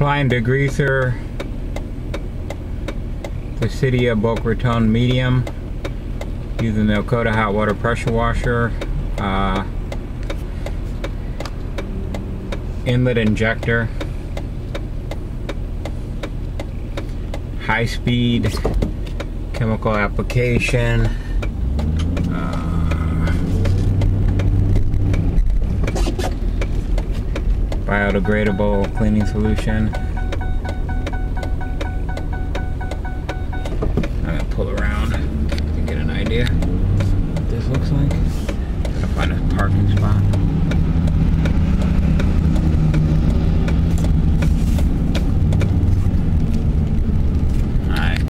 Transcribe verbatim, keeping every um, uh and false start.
applying degreaser, Placidia Boca Raton medium, using the Alkota hot water pressure washer, uh, inlet injector, high speed chemical application. Biodegradable cleaning solution. I'm gonna pull around to get an idea what this looks like. Gotta find a parking spot.